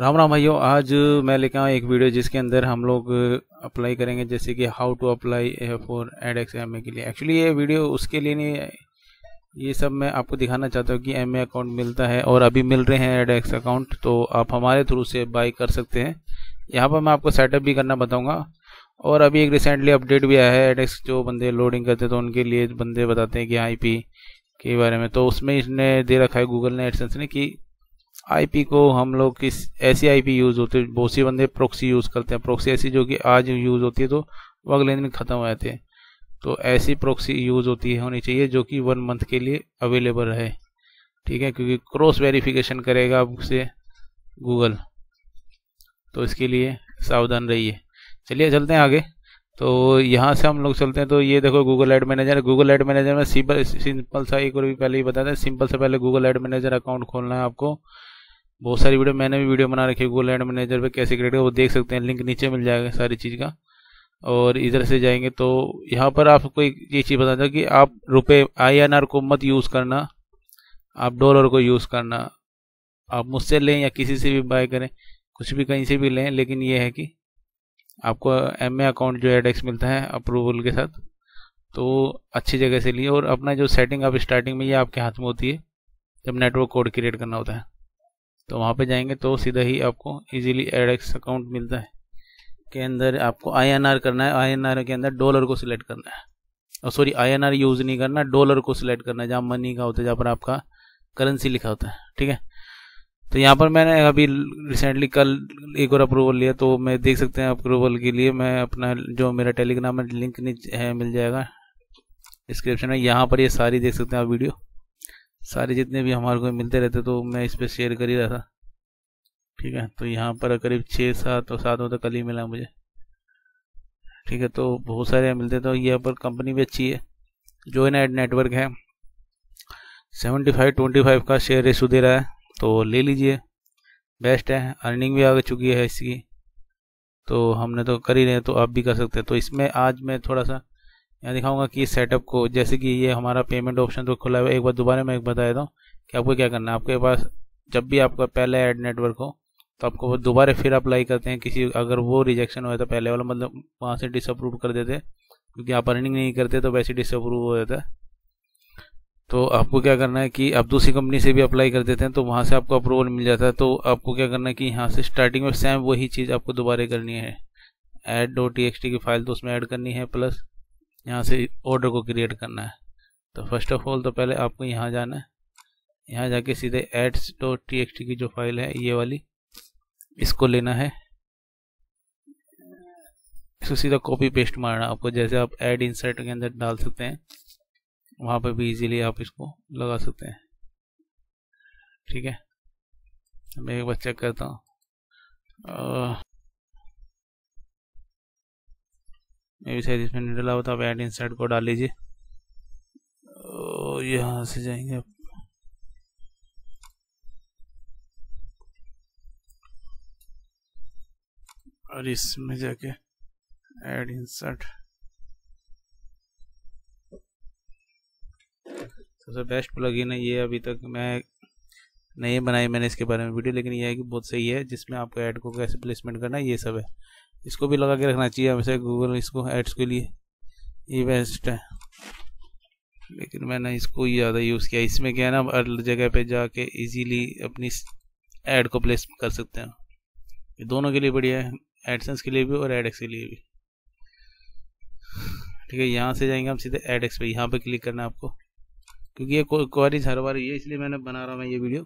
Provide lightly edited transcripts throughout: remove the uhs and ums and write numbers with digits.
राम राम भाइयों, आज मैं लेकर आया एक वीडियो जिसके अंदर हम लोग अप्लाई करेंगे, जैसे कि how to apply for ad X M A के लिए। एक्चुअली ये वीडियो उसके लिए नहीं है, ये सब मैं आपको दिखाना चाहता हूँ कि एम ए अकाउंट मिलता है और अभी मिल रहे हैं एड एक्स अकाउंट, तो आप हमारे थ्रू से बाई कर सकते हैं। यहाँ पर मैं आपको सेटअप भी करना बताऊँगा और अभी एक रिसेंटली अपडेट भी आया है एड एक्स, जो बंदे लोडिंग करते तो उनके लिए बंदे बताते हैं कि आई पी के बारे में। तो उसमें इसने दे रखा है गूगल ने एडसेंस ने कि आईपी को हम लोग किस ऐसी आईपी यूज़ होती है। बहुत सी बंदे प्रोक्सी यूज़ करते हैं, प्रोक्सी ऐसी जो कि आज यूज़ होती है तो वो अगले दिन ख़त्म हो जाते हैं। तो ऐसी प्रोक्सी यूज़ होनी चाहिए जो कि 1 मंथ के लिए अवेलेबल है, ठीक है, क्योंकि क्रॉस वेरिफिकेशन करेगा आपसे गूगल, तो इसके लिए सावधान रहिए। चलिए चलते हैं आगे। तो यहाँ से हम लोग चलते हैं, तो ये देखो Google ad manager. Google ad manager में सिंपल सा, एक और भी पहले ही बताया था, सिंपल से पहले गूगल एड मैनेजर अकाउंट खोलना है आपको। बहुत सारी वीडियो, मैंने भी वीडियो बना रखी है गूगल एड मैनेजर पे कैसे क्रिएट करें, वो देख सकते हैं, लिंक नीचे मिल जाएगा सारी चीज़ का। और इधर से जाएंगे तो यहाँ पर आपको ये चीज़ बता दें कि आप रुपये INR को मत यूज़ करना, आप डॉलर को यूज़ करना। आप मुझसे लें या किसी से भी बाय करें, कुछ भी कहीं से भी लें, लेकिन ये है कि आपको एमए अकाउंट जो एडएक्स मिलता है अप्रूवल के साथ, तो अच्छी जगह से लिए। और अपना जो सेटिंग आप स्टार्टिंग में, ये आपके हाथ में होती है जब नेटवर्क कोड क्रिएट करना होता है, तो वहाँ पे जाएंगे तो सीधा ही आपको इजीली एडएक्स अकाउंट मिलता है। के अंदर आपको INR करना है, INR के अंदर डॉलर को सिलेक्ट करना है, और सॉरी INR यूज़ नहीं करना, डॉलर को सिलेक्ट करना है, जहाँ मनी का होता है, जहाँ पर आपका करेंसी लिखा होता है, ठीक है। तो यहाँ पर मैंने अभी रिसेंटली कल एक और अप्रूवल लिया, तो मैं देख सकते हैं अप्रूवल के लिए मैं अपना जो मेरा टेलीग्राम में लिंक नीचे है मिल जाएगा डिस्क्रिप्शन में, यहाँ पर ये सारी देख सकते हैं आप वीडियो, सारे जितने भी हमारे को मिलते रहते, तो मैं इस पर शेयर कर ही रहा था, ठीक है। तो यहाँ पर करीब 6-7 होता, कल ही मिला मुझे, ठीक है। तो बहुत सारे मिलते, तो यहाँ पर कंपनी भी अच्छी है, जो नाइट नेटवर्क है, 75-25 का शेयर रेशो दे रहा है, तो ले लीजिए, बेस्ट है। अर्निंग भी आ चुकी है इसकी, तो हमने तो कर ही रहे हैं, तो आप भी कर सकते हैं। तो इसमें आज मैं थोड़ा सा यहाँ दिखाऊंगा कि सेटअप को, जैसे कि ये हमारा पेमेंट ऑप्शन तो खुला हुआ है, एक बार दोबारा मैं एक बता देता हूँ कि आपको क्या करना है। आपके पास जब भी आपका पहला एड नेटवर्क हो, तो आपको दोबारा फिर अप्लाई करते हैं किसी, अगर वो रिजेक्शन हुआ तो पहले वाला, मतलब वहाँ से डिसअप्रूव कर देते, क्योंकि आप अर्निंग नहीं करते तो वैसे डिसअप्रूव हो जाता है। तो आपको क्या करना है कि आप दूसरी कंपनी से भी अप्लाई कर देते हैं, तो वहाँ से आपको अप्रूवल मिल जाता है। तो आपको क्या करना है कि यहाँ से स्टार्टिंग में सेम वही चीज़ आपको दोबारा करनी है, ad.txt की फाइल तो उसमें ऐड करनी है, प्लस यहाँ से ऑर्डर को क्रिएट करना है। तो फर्स्ट ऑफ ऑल तो पहले आपको यहाँ जाना है, यहाँ जाके सीधे ads.txt की जो फाइल है ये वाली, इसको लेना है, इसको सीधा कॉपी पेस्ट मारना आपको, जैसे आप एड इंसर्ट के अंदर डाल सकते हैं, वहाँ पे भी इजीली आप इसको लगा सकते हैं, ठीक है। मैं एक बार चेक करता हूँ, मैं भी शायद इसमें नहीं डाला होता, आप एड इंसर्ट को डाल लीजिए। यहाँ से जाएंगे आप, और इसमें जाके एड इंसर्ट सबसे बेस्ट प्लगइन है ये, अभी तक मैं नहीं बनाई मैंने इसके बारे में वीडियो, लेकिन ये है कि बहुत सही है, जिसमें आपको ऐड को कैसे प्लेसमेंट करना है ये सब है। इसको भी लगा के रखना चाहिए हमेशा गूगल, इसको एड्स के लिए ये बेस्ट है, लेकिन मैंने इसको ही ज़्यादा यूज़ किया। इसमें क्या है ना, आप हर जगह पे जाके इजीली अपनी ऐड को प्लेस कर सकते हैं, ये दोनों के लिए बढ़िया है, एडसेंस के लिए भी और एड एक्स के लिए भी, ठीक है। यहाँ से जाएंगे हम सीधे एड एक्स पे, यहाँ पर क्लिक करना है आपको, क्योंकि ये क्वारीज हर बार ये, इसलिए मैंने बना रहा हूँ ये वीडियो,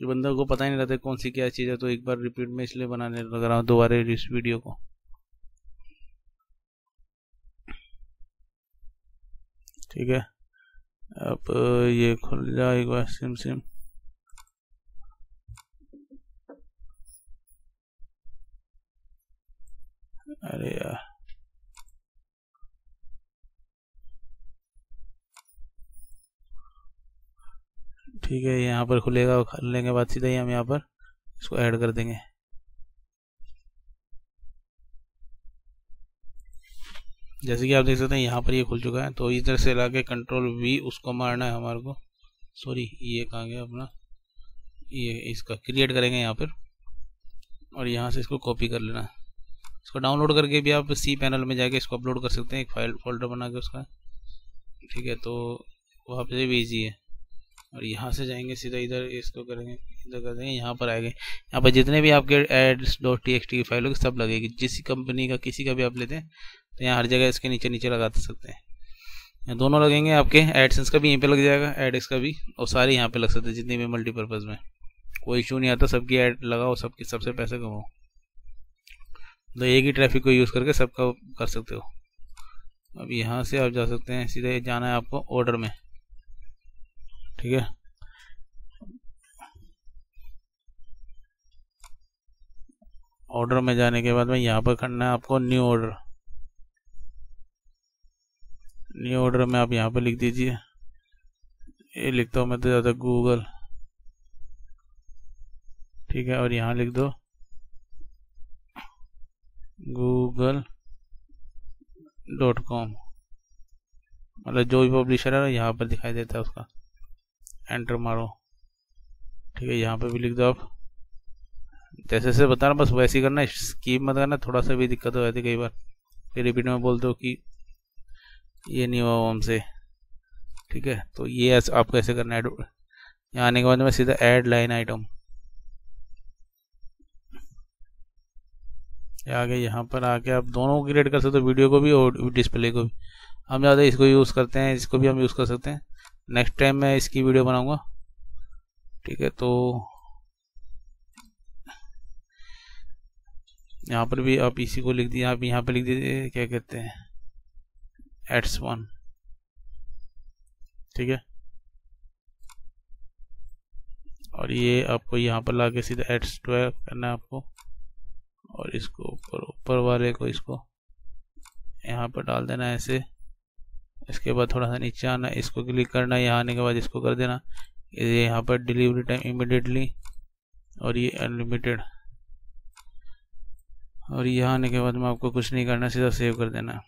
जो बंदों को पता ही नहीं रहता कौन सी क्या चीज़ है, तो एक बार रिपीट में इसलिए बनाने लग रहा हूँ दोबारा इस वीडियो को। ठीक है, अब ये खुल जाएगा सिम अरे यार, ठीक है, यहाँ पर खुलेगा, खुलने के बाद सीधा ही हम यहाँ पर इसको ऐड कर देंगे। जैसे कि आप देख सकते हैं यहाँ पर ये खुल चुका है, तो इधर से लाके Ctrl V उसको मारना है हमारे को, सॉरी ये कहाँ गया अपना, ये इसका क्रिएट करेंगे यहाँ पर, और यहाँ से इसको कॉपी कर लेना है। इसको डाउनलोड करके भी आप सी पैनल में जाके इसको अपलोड कर सकते हैं, एक फाइल फोल्डर बना के उसका, ठीक है। तो वहाँ पे भी ईजी है। और यहाँ से जाएंगे सीधा इधर, इसको करेंगे इधर कर देंगे, यहाँ पर आएंगे, यहाँ पर जितने भी आपके ads.txt की फाइल होगी सब लगेगी, जिस कंपनी का किसी का भी आप लेते हैं तो यहाँ हर जगह इसके नीचे नीचे लगा सकते हैं। दोनों लगेंगे आपके, AdSense का भी यहीं पे लग जाएगा, AdX का भी, और सारे यहाँ पे लग सकते हैं जितने भी मल्टीपर्पज़ में, कोई इशू नहीं आता। सबकी ऐड लगाओ, सबके सबसे पैसे कमाओ, तो एक ही ट्रैफिक को यूज़ करके सबका कर सकते हो। अब यहाँ से आप जा सकते हैं, सीधे जाना है आपको ऑर्डर में, ठीक है। ऑर्डर में जाने के बाद में यहाँ पर करना है आपको न्यू ऑर्डर। न्यू ऑर्डर में आप यहाँ पर लिख दीजिए, ये लिखता हूँ मैं तो ज़्यादा, गूगल, ठीक है। और यहाँ लिख दो google.com, मतलब जो भी पब्लिशर है यहाँ पर दिखाई देता है उसका, एंटर मारो, ठीक है। यहाँ पे भी लिख दो आप, जैसे जैसे बता रहा हूँ बस वैसे ही करना है, स्कीप मत करना। थोड़ा सा भी दिक्कत हो जाती कई बार, फिर रिपीट में बोलते हो कि ये नहीं हुआ हमसे, ठीक है। तो ये आपको ऐसे करना है। यहाँ आने के बाद में सीधा ऐड लाइन आइटम आगे, यहाँ पर आके आप दोनों क्रिएट कर सकते हो, वीडियो को भी और डिस्प्ले को भी। हम ज़्यादा इसको यूज़ करते हैं, इसको भी हम यूज़ कर सकते हैं। नेक्स्ट टाइम मैं इसकी वीडियो बनाऊंगा, ठीक है। तो यहाँ पर भी आप इसी को लिख दीजिए, आप यहाँ पर लिख दीजिए क्या कहते हैं Ads1, ठीक है। और ये आपको यहाँ पर लाके सीधा Ads12 करना है आपको, और इसको ऊपर वाले को इसको यहाँ पर डाल देना है ऐसे। इसके बाद थोड़ा सा नीचे आना, इसको क्लिक करना, यहाँ आने के बाद इसको कर देना, ये यहाँ पर डिलीवरी टाइम इमिडिएटली, और ये अनलिमिटेड। और यहाँ आने के बाद में आपको कुछ नहीं करना, सीधा सेव कर देना है,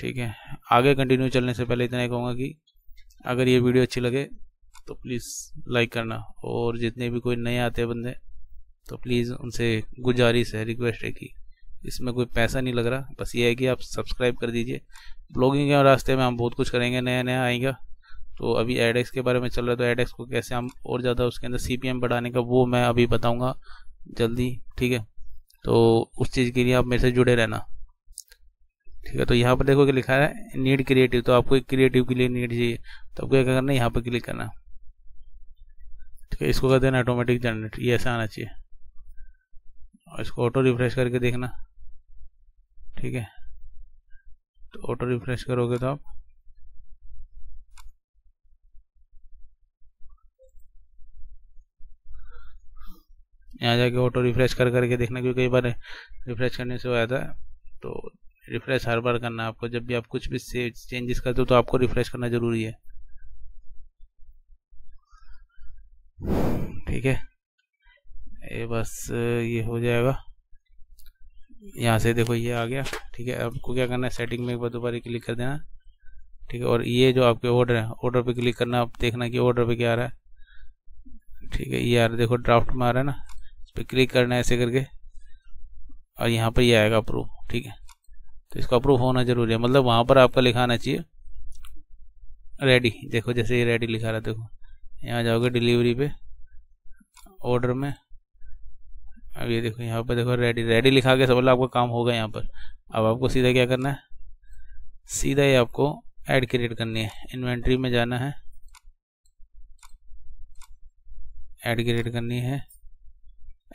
ठीक है। आगे कंटिन्यू चलने से पहले इतना ही कहूँगा कि अगर ये वीडियो अच्छी लगे तो प्लीज़ लाइक करना, और जितने भी कोई नए आते बंदे तो प्लीज़ उनसे गुजारिश है, रिक्वेस्ट है कि इसमें कोई पैसा नहीं लग रहा, बस ये है कि आप सब्सक्राइब कर दीजिए। ब्लॉगिंग के रास्ते में हम बहुत कुछ करेंगे, नया नया आएगा। तो अभी AdX के बारे में चल रहा है, तो AdX को कैसे हम और ज़्यादा उसके अंदर CPM बढ़ाने का, वो मैं अभी बताऊँगा जल्दी, ठीक है। तो उस चीज़ के लिए आप मेरे से जुड़े रहना, ठीक है। तो यहाँ पर देखो कि लिखा है नीड क्रिएटिव, तो आपको एक क्रिएटिव के लिए नीड चाहिए, तो आपको क्या करना है, यहाँ पर क्लिक करना, ठीक है। इसको कर देना ऑटोमेटिक जनरेट, ये ऐसा आना चाहिए, और इसको ऑटो रिफ्रेश करके देखना, ठीक है। तो ऑटो रिफ्रेश करोगे तो आप यहाँ जाके ऑटो रिफ्रेश कर करके देखना, क्योंकि कई बार रिफ्रेश करने से हो जाता है। तो रिफ्रेश हर बार करना है आपको, जब भी आप कुछ भी चेंजेस करते हो तो आपको रिफ्रेश करना ज़रूरी है, ठीक है। ये बस ये हो जाएगा, यहाँ से देखो ये आ गया, ठीक है। आपको क्या करना है, सेटिंग में एक बार दोबारा क्लिक कर देना, ठीक है। और ये जो आपके ऑर्डर है, ऑर्डर पे क्लिक करना, आप देखना कि ऑर्डर पे क्या आ रहा है, ठीक है। ये आ रहा है, देखो ड्राफ्ट में आ रहा है ना, इस पर क्लिक करना है ऐसे करके, और यहाँ पर ये आएगा अप्रूव, ठीक है। तो इसका अप्रूव होना जरूरी है, मतलब वहाँ पर आपका लिखाना चाहिए रेडी। देखो जैसे ये रेडी लिखा रहा है, देखो यहाँ जाओगे डिलीवरी पे, ऑर्डर में, अब ये देखो यहाँ पर देखो रेडी, रेडी लिखा के सब आपका काम होगा यहाँ पर। अब आपको सीधा क्या करना है, सीधा ही आपको ऐड क्रिएट करनी है, इन्वेंट्री में जाना है, ऐड क्रिएट करनी है,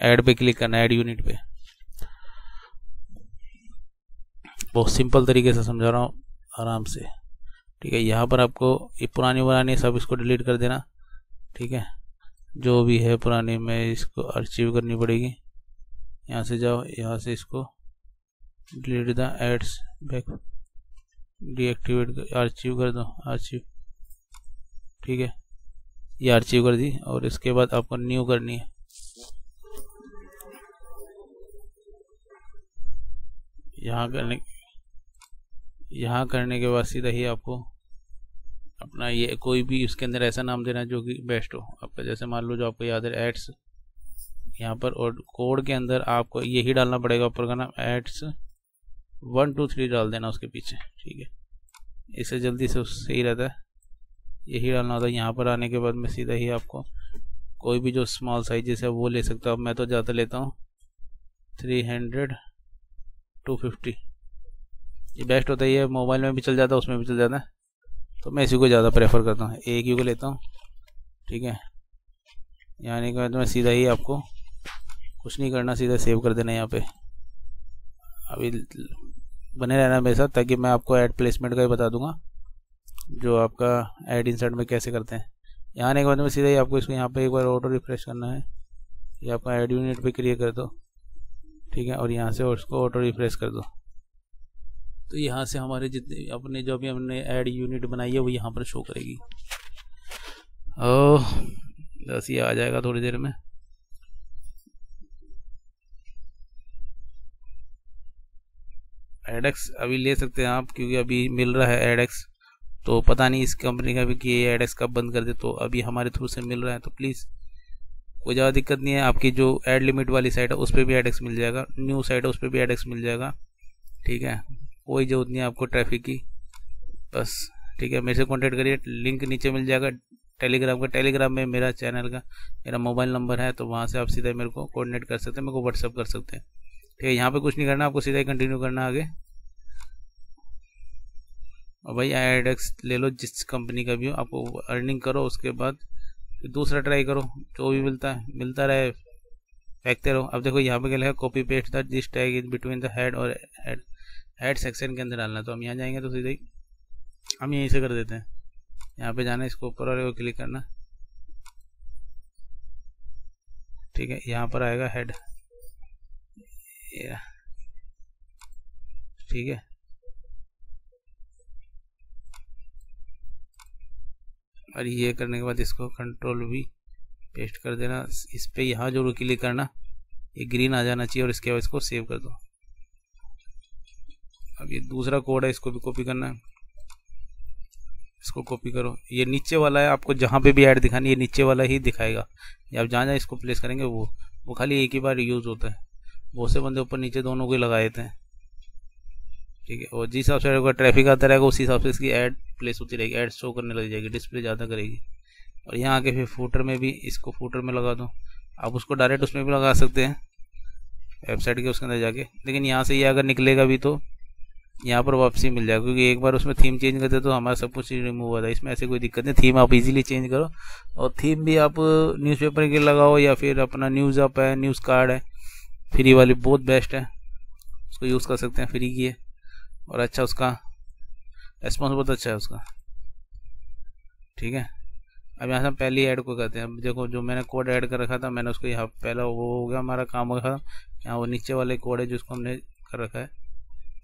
ऐड पे क्लिक करना है, ऐड यूनिट पे। बहुत सिंपल तरीके से समझा रहा हूँ आराम से, ठीक है। यहाँ पर आपको ये पुरानी बनानी है, सब इसको डिलीट कर देना, ठीक है। जो भी है पुरानी में इसको आर्चीव करनी पड़ेगी, यहाँ से जाओ, यहाँ से इसको delete the ads back, deactivate कर, आर्चीव कर दो, आर्चीव, ठीक है। ये आर्चीव कर दी, और इसके बाद आपको न्यू करनी है, यहाँ करने के बाद सीधा ही आपको अपना ये कोई भी उसके अंदर ऐसा नाम देना जो कि बेस्ट हो आपका। जैसे मान लो जो आपको याद है एड्स यहाँ पर, और कोड के अंदर आपको यही डालना पड़ेगा ऊपर का नाम एड्स 1 2 3 डाल देना उसके पीछे, ठीक है। इससे जल्दी से उससे ही रहता है, यही डालना होता है। यहाँ पर आने के बाद मैं सीधा ही आपको कोई भी जो स्मॉल साइजेस है वो ले सकता हूँ। मैं तो ज़्यादा लेता हूँ 300 250, ये बेस्ट होता है। ये मोबाइल में भी चल जाता है, उसमें भी चल जाता है, तो मैं इसी को ज़्यादा प्रेफर करता हूँ, एक ही को लेता हूँ, ठीक है। यानी कि मैं सीधा ही आपको कुछ नहीं करना, सीधा सेव कर देना यहाँ पे। अभी बने रहना मेरे साथ ताकि मैं आपको ऐड प्लेसमेंट का ही बता दूंगा, जो आपका ऐड इंसर्ट में कैसे करते हैं। यहाँ आने के बाद में सीधा ही आपको इसको यहाँ पे एक बार ऑटो रिफ्रेश करना है, ये आपका ऐड यूनिट पे क्रिएट कर दो, ठीक है। और यहाँ से और इसको ऑटो रिफ्रेश कर दो, तो यहाँ से हमारे जितने अपने जो भी हमने ऐड यूनिट बनाई है वो यहाँ पर शो करेगी। ओह 10 ही आ जाएगा थोड़ी देर में। एडएक्स अभी ले सकते हैं आप, क्योंकि अभी मिल रहा है एडएक्स, तो पता नहीं इस कंपनी का भी कि ये एडएक्स कब बंद कर दे, तो अभी हमारे थ्रू से मिल रहा है, तो प्लीज़ कोई ज़्यादा दिक्कत नहीं है। आपकी जो एड लिमिट वाली साइट है उस पर भी एडएक्स मिल जाएगा, न्यू साइट है उस पर भी एडएक्स मिल जाएगा, ठीक है। कोई जरूरत नहीं है आपको ट्रैफिक की, बस ठीक है। मेरे से कॉन्टेक्ट करिए, लिंक नीचे मिल जाएगा टेलीग्राम का, टेलीग्राम में मेरा चैनल का मेरा मोबाइल नंबर है, तो वहाँ से आप सीधा मेरे को कोऑर्डिनेट कर सकते हैं, मेरे को व्हाट्सअप कर सकते हैं, ठीक है। यहाँ पे कुछ नहीं करना, आपको सीधा ही कंटिन्यू करना आगे। और भाई एडएक्स ले लो जिस कंपनी का भी हो, आपको अर्निंग करो, उसके बाद फिर दूसरा ट्राई करो, जो भी मिलता है मिलता रहे, फेंकते रहो। अब देखो यहाँ पे क्या लिखा है, copy paste the this tag in between the head और हेड हेड सेक्शन के अंदर डालना, तो हम यहाँ जाएंगे, तो सीधा ही हम यहीं से कर देते हैं। यहाँ पे जाना, इसको ऊपर और क्लिक करना, ठीक है। यहाँ पर आएगा हेड, ठीक है। और ये करने के बाद इसको कंट्रोल भी पेस्ट कर देना, इस पे यहाँ जरूर क्लिक करना, ये ग्रीन आ जाना चाहिए, और इसके बाद इसको सेव कर दो। अब ये दूसरा कोड है, इसको भी कॉपी करना है, इसको कॉपी करो। ये नीचे वाला है, आपको जहाँ पे भी ऐड दिखानी है नीचे वाला ही दिखाएगा, या आप जहाँ जहाँ इसको प्लेस करेंगे वो खाली एक ही बार यूज़ होता है, बहुत से बंदे ऊपर नीचे दोनों को ही लगा देते हैं, ठीक है। और जिस हिसाब से अगर ट्रैफिक आता रहेगा उसी हिसाब से इसकी ऐड प्लेस होती रहेगी, ऐड शो करने लग जाएगी, डिस्प्ले ज़्यादा करेगी। और यहाँ आके फिर फूटर में भी, इसको फूटर में लगा दो, आप उसको डायरेक्ट उसमें भी लगा सकते हैं वेबसाइट के उसके अंदर जाके, लेकिन यहाँ से ये अगर निकलेगा भी तो यहाँ पर वापसी मिल जाएगा, क्योंकि एक बार उसमें थीम चेंज करते तो हमारा सब कुछ रिमूव हुआ था। इसमें ऐसे कोई दिक्कत नहीं, थीम आप इजीली चेंज करो, और थीम भी आप न्यूज़पेपर के लगाओ, या फिर अपना न्यूज़ ऐप है, न्यूज़ कार्ड है, फ्री वाली बहुत बेस्ट है, उसको यूज़ कर सकते हैं, फ्री की है, और अच्छा उसका रेस्पॉन्स बहुत अच्छा है उसका, ठीक है। अब यहाँ से हम पहली ऐड को करते हैं। अब देखो जो मैंने कोड ऐड कर रखा था, मैंने उसको यहाँ पहला वो हो गया हमारा काम हो गया, यहाँ वो नीचे वाले कोड है जिसको हमने कर रखा है,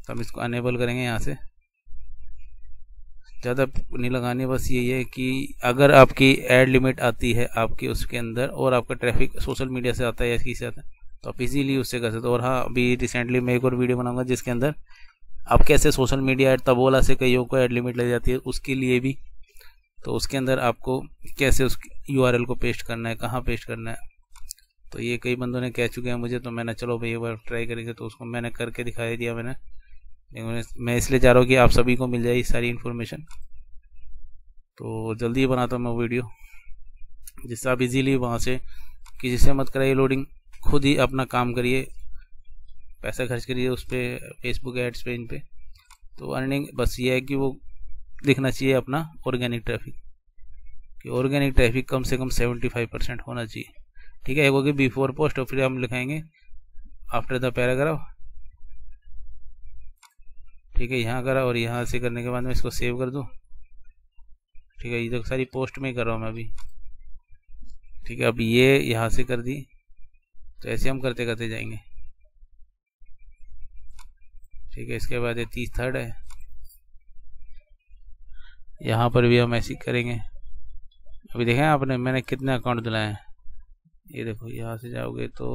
तो हम इसको अनेबल करेंगे। यहाँ से ज़्यादा नहीं लगानी, बस यही है कि अगर आपकी ऐड लिमिट आती है आपके उसके अंदर, और आपका ट्रैफिक सोशल मीडिया से आता है या किसी आता है, तो आप इजीली उससे कर सकते हो। और हाँ, अभी रिसेंटली मैं एक और वीडियो बनाऊंगा जिसके अंदर आप कैसे सोशल मीडिया ऐड, तबोला से कईयों को ऐड लिमिट लग जाती है उसके लिए भी, तो उसके अंदर आपको कैसे उस URL को पेस्ट करना है, कहाँ पेस्ट करना है, तो ये कई बंदों ने कह चुके हैं मुझे, तो मैंने चलो भाई एक बार ट्राई करेंगे, तो उसको मैंने करके दिखाई दिया मैंने। मैं इसलिए चाह रहा हूँ कि आप सभी को मिल जाए ये सारी इन्फॉर्मेशन, तो जल्दी ही बनाता हूँ मैं वीडियो, जिससे आप इजीली वहाँ से किसी से मत कराइए लोडिंग, खुद ही अपना काम करिए, पैसा खर्च करिए उस पर, फेसबुक एड्स पे, इन पे। तो अर्निंग बस ये है कि वो दिखना चाहिए अपना ऑर्गेनिक ट्रैफिक, कि ऑर्गेनिक ट्रैफिक कम से कम 75% होना चाहिए, ठीक है। एक होगी बिफोर पोस्ट, और फिर हम लिखाएंगे आफ्टर द पैराग्राफ, ठीक है। यहाँ करा, और यहाँ से करने के बाद मैं इसको सेव कर दूँ, ठीक है। ये तो सारी पोस्ट में ही कर रहा हूँ मैं अभी, ठीक है। अब ये यहाँ से कर दी, तो ऐसे हम करते करते जाएंगे, ठीक है। इसके बाद ये 33rd है, यहाँ पर भी हम ऐसे करेंगे। अभी देखें आपने मैंने कितने अकाउंट दिलाए हैं, ये देखो यहाँ से जाओगे तो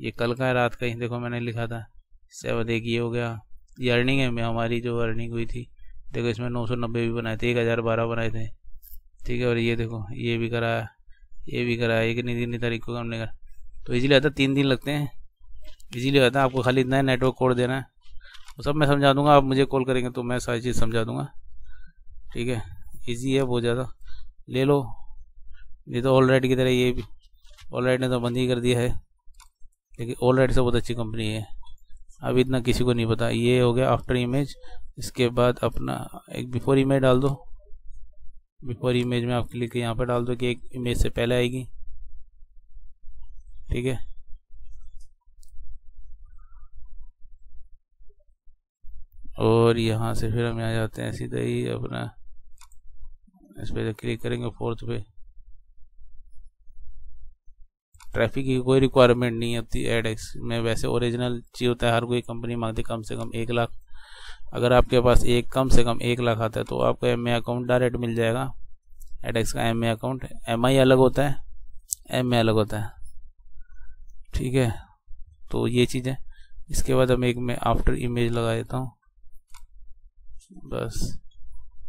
ये कल का है, रात का ही देखो मैंने लिखा था, इससे बाद एक ये हो गया, ये अर्निंग है। मैं हमारी जो अर्निंग हुई थी देखो, इसमें 990 भी बनाए थे, 1012 बनाए थे, ठीक है। और ये देखो ये भी कराया, ये भी कराया, एक नहीं तारीख को हमने करा, तो इजीली आता है, 3 दिन लगते हैं, इजीली आता है। आपको खाली इतना नेटवर्क कोड देना है, वो सब मैं समझा दूंगा। आप मुझे कॉल करेंगे तो मैं सारी चीज़ समझा दूंगा, ठीक है। इजी है बहुत ज़्यादा, ले लो। ये तो ऑल राइट की तरह, ये भी ऑल राइट ने तो बंद ही कर दिया है, लेकिन ऑल राइट से बहुत अच्छी कंपनी है। अब इतना किसी को नहीं पता। ये हो गया आफ्टर इमेज, इसके बाद अपना एक बिफोर इमेज डाल दो। बिफोर इमेज में आप क्लिक यहाँ पर डाल दो कि एक इमेज से पहले आएगी, ठीक है। और यहाँ से फिर हम यहाँ जाते हैं सीधा ही अपना, इस पर क्लिक करेंगे 4th पे। ट्रैफिक की कोई रिक्वायरमेंट नहीं होती एड एक्स में, वैसे ओरिजिनल चीज़ होता है। हर कोई कंपनी मांगती कम से कम 1 लाख। अगर आपके पास कम से कम एक लाख आता है तो आपको एमए अकाउंट डायरेक्ट मिल जाएगा। एड एक्स का एमए अकाउंट, एमआई अलग होता है, एमए अलग होता है, ठीक है। तो ये चीज़ है। इसके बाद हम एक में आफ्टर इमेज लगा देता हूँ बस,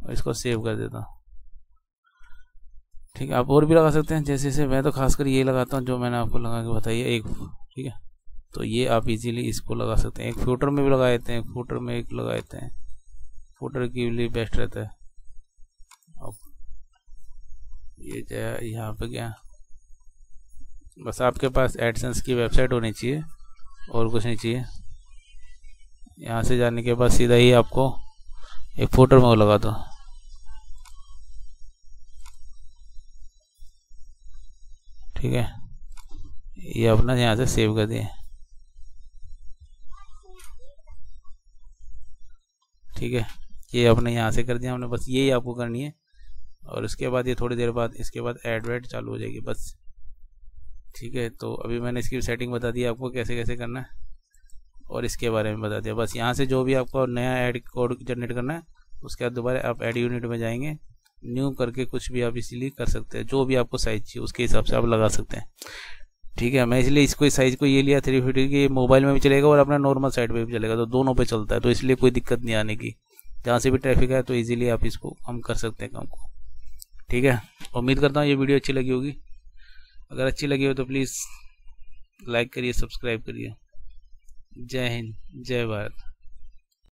और इसको सेव कर देता हूँ, ठीक है। आप और भी लगा सकते हैं जैसे जैसे, मैं तो खासकर ये लगाता हूँ जो मैंने आपको लगा के बताइए एक, ठीक है। तो ये आप इजीली इसको लगा सकते हैं। एक फूटर में भी लगा देते हैं, फूटर में एक लगा देते हैं, फूटर के लिए बेस्ट रहता है। अब ये जाए यहाँ पे क्या, बस आपके पास एडसेंस की वेबसाइट होनी चाहिए और कुछ नहीं चाहिए। यहाँ से जाने के बाद सीधा ही आपको एक फूटर में वो लगा दो, ठीक है। ये अपना यहाँ से सेव कर दिए, ठीक है। ये अपने यहाँ से कर दिया हमने, बस यही आपको करनी है। और उसके बाद ये थोड़ी देर बाद, इसके बाद एडवर्ट चालू हो जाएगी बस, ठीक है। तो अभी मैंने इसकी सेटिंग बता दी आपको कैसे कैसे करना है, और इसके बारे में बता दिया। बस यहाँ से जो भी आपको नया एड कोड जनरेट करना है, उसके बाद दोबारा आप एड यूनिट में जाएंगे, न्यू करके कुछ भी आप इसलिए कर सकते हैं। जो भी आपको साइज चाहिए उसके हिसाब से आप लगा सकते हैं, ठीक है। मैं इसलिए इसको साइज़ को ये लिया 350 की, मोबाइल में भी चलेगा और अपना नॉर्मल साइट पे भी चलेगा, तो दोनों पे चलता है, तो इसलिए कोई दिक्कत नहीं आने की। जहाँ से भी ट्रैफिक है तो ईजिली आप इसको हम कर सकते हैं काम को, ठीक है। उम्मीद करता हूँ ये वीडियो अच्छी लगी होगी। अगर अच्छी लगी हो तो प्लीज़ लाइक करिए, सब्सक्राइब करिए। जय हिंद, जय भारत।